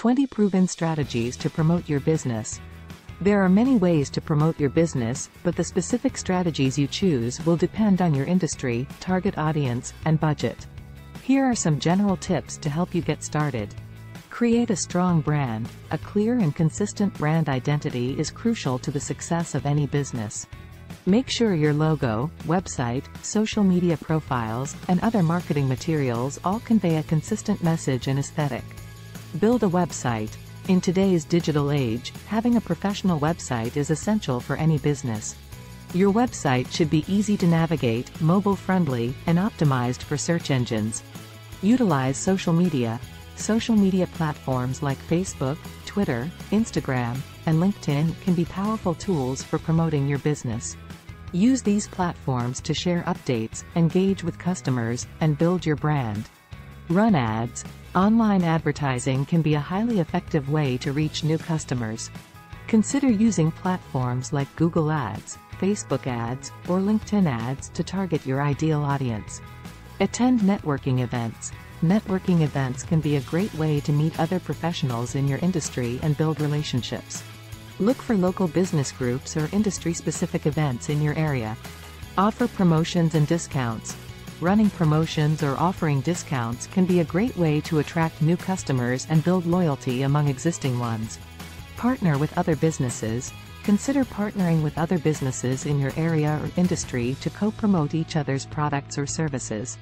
20 Proven Strategies to Promote Your Business. There are many ways to promote your business, but the specific strategies you choose will depend on your industry, target audience, and budget. Here are some general tips to help you get started. Create a strong brand. A clear and consistent brand identity is crucial to the success of any business. Make sure your logo, website, social media profiles, and other marketing materials all convey a consistent message and aesthetic. Build a website. In today's digital age, having a professional website is essential for any business. Your website should be easy to navigate, mobile-friendly, and optimized for search engines. Utilize social media. Social media platforms like Facebook, Twitter, Instagram, and LinkedIn can be powerful tools for promoting your business. Use these platforms to share updates, engage with customers, and build your brand. Run ads. Online advertising can be a highly effective way to reach new customers. Consider using platforms like Google Ads, Facebook Ads, or LinkedIn Ads to target your ideal audience. Attend networking events. Networking events can be a great way to meet other professionals in your industry and build relationships. Look for local business groups or industry-specific events in your area. Offer promotions and discounts. Running promotions or offering discounts can be a great way to attract new customers and build loyalty among existing ones. Partner with other businesses. Consider partnering with other businesses in your area or industry to co-promote each other's products or services.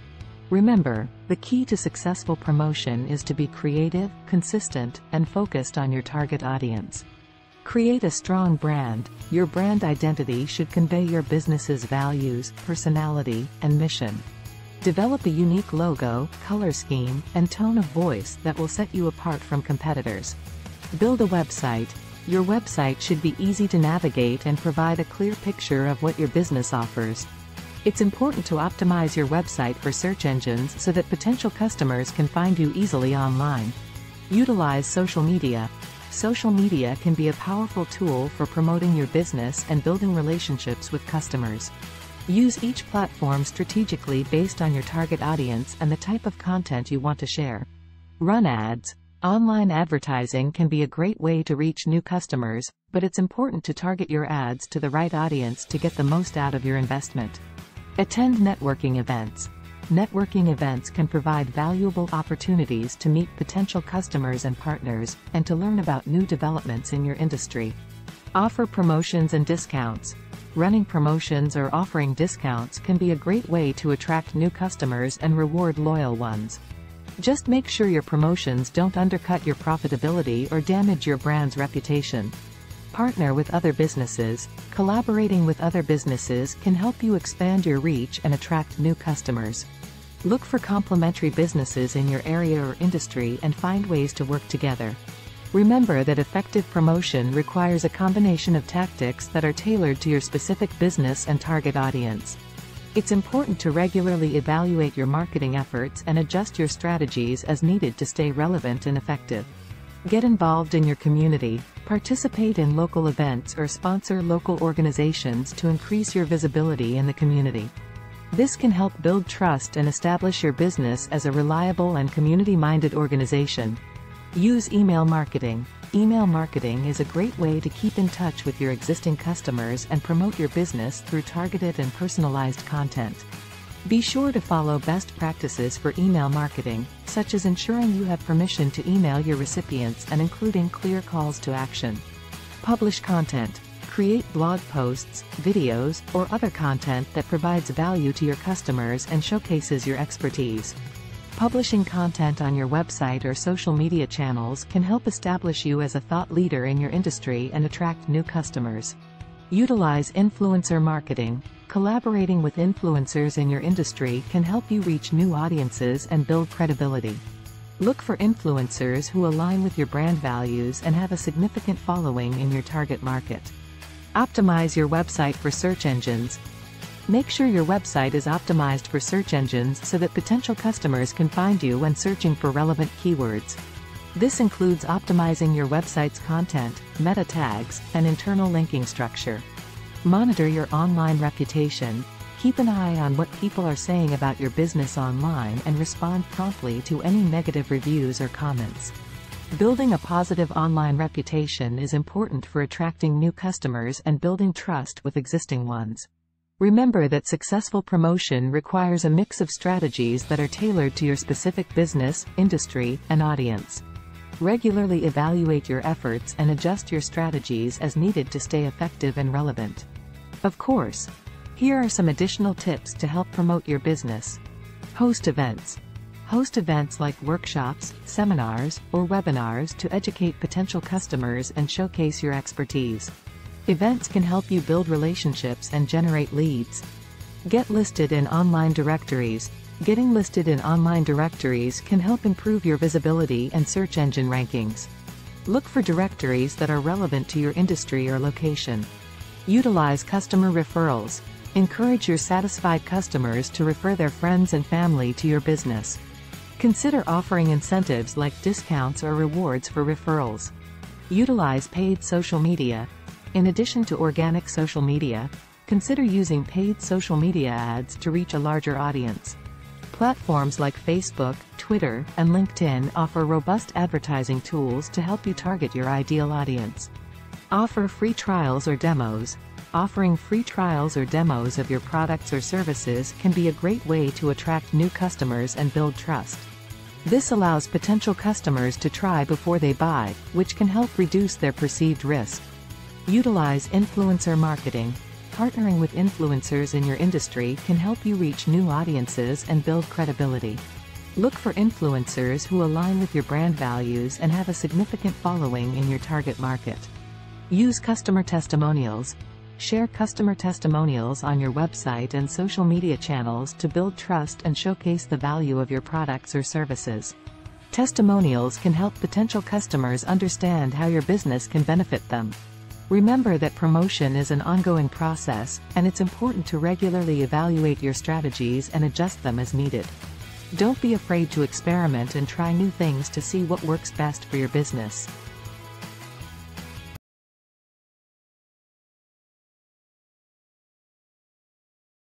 Remember, the key to successful promotion is to be creative, consistent, and focused on your target audience. Create a strong brand. Your brand identity should convey your business's values, personality, and mission. Develop a unique logo, color scheme, and tone of voice that will set you apart from competitors. Build a website. Your website should be easy to navigate and provide a clear picture of what your business offers. It's important to optimize your website for search engines so that potential customers can find you easily online. Utilize social media. Social media can be a powerful tool for promoting your business and building relationships with customers. Use each platform strategically based on your target audience and the type of content you want to share. Run ads. Online advertising can be a great way to reach new customers, but it's important to target your ads to the right audience to get the most out of your investment. Attend networking events. Networking events can provide valuable opportunities to meet potential customers and partners, and to learn about new developments in your industry. Offer promotions and discounts. Running promotions or offering discounts can be a great way to attract new customers and reward loyal ones. Just make sure your promotions don't undercut your profitability or damage your brand's reputation. Partner with other businesses. Collaborating with other businesses can help you expand your reach and attract new customers. Look for complementary businesses in your area or industry and find ways to work together. Remember that effective promotion requires a combination of tactics that are tailored to your specific business and target audience. It's important to regularly evaluate your marketing efforts and adjust your strategies as needed to stay relevant and effective. Get involved in your community. Participate in local events or sponsor local organizations to increase your visibility in the community. This can help build trust and establish your business as a reliable and community-minded organization. Use email marketing. Email marketing is a great way to keep in touch with your existing customers and promote your business through targeted and personalized content. Be sure to follow best practices for email marketing, such as ensuring you have permission to email your recipients and including clear calls to action. Publish content. Create blog posts, videos, or other content that provides value to your customers and showcases your expertise. Publishing content on your website or social media channels can help establish you as a thought leader in your industry and attract new customers. Utilize influencer marketing. Collaborating with influencers in your industry can help you reach new audiences and build credibility. Look for influencers who align with your brand values and have a significant following in your target market. Optimize your website for search engines. Make sure your website is optimized for search engines so that potential customers can find you when searching for relevant keywords. This includes optimizing your website's content, meta tags, and internal linking structure. Monitor your online reputation. Keep an eye on what people are saying about your business online and respond promptly to any negative reviews or comments. Building a positive online reputation is important for attracting new customers and building trust with existing ones. Remember that successful promotion requires a mix of strategies that are tailored to your specific business, industry, and audience. Regularly evaluate your efforts and adjust your strategies as needed to stay effective and relevant. Of course, here are some additional tips to help promote your business. Host events. Host events like workshops, seminars, or webinars to educate potential customers and showcase your expertise. Events can help you build relationships and generate leads. Get listed in online directories. Getting listed in online directories can help improve your visibility and search engine rankings. Look for directories that are relevant to your industry or location. Utilize customer referrals. Encourage your satisfied customers to refer their friends and family to your business. Consider offering incentives like discounts or rewards for referrals. Utilize paid social media. In addition to organic social media, consider using paid social media ads to reach a larger audience. Platforms like Facebook, Twitter, and LinkedIn offer robust advertising tools to help you target your ideal audience. Offer free trials or demos. Offering free trials or demos of your products or services can be a great way to attract new customers and build trust. This allows potential customers to try before they buy, which can help reduce their perceived risk. Utilize influencer marketing. Partnering with influencers in your industry can help you reach new audiences and build credibility. Look for influencers who align with your brand values and have a significant following in your target market. Use customer testimonials. Share customer testimonials on your website and social media channels to build trust and showcase the value of your products or services. Testimonials can help potential customers understand how your business can benefit them. Remember that promotion is an ongoing process, and it's important to regularly evaluate your strategies and adjust them as needed. Don't be afraid to experiment and try new things to see what works best for your business.